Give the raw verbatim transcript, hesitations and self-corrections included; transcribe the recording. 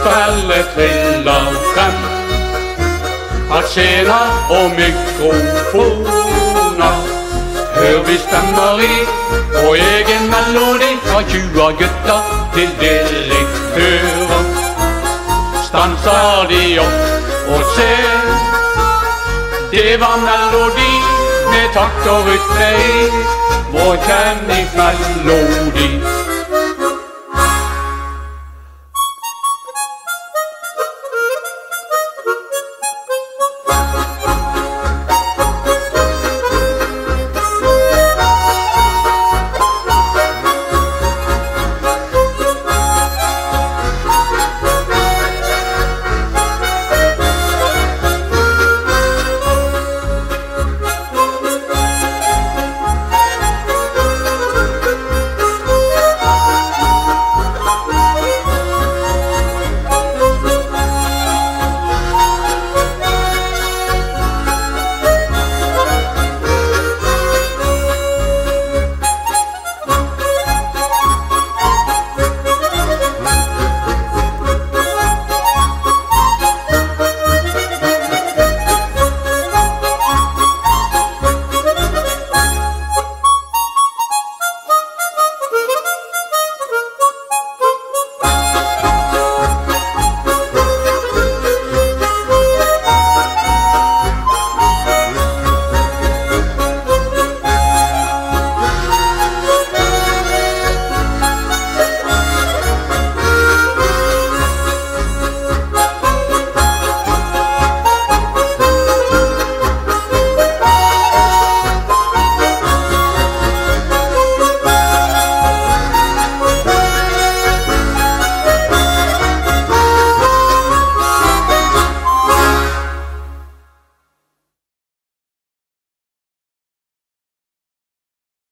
kväll trillar fram att tjena och mikrofoner hör vi stämmer i och egen melodi från tjugo gutter till direktörer stansar de upp och ser det var melodi med takt och rytme i vår kjærlig melodi.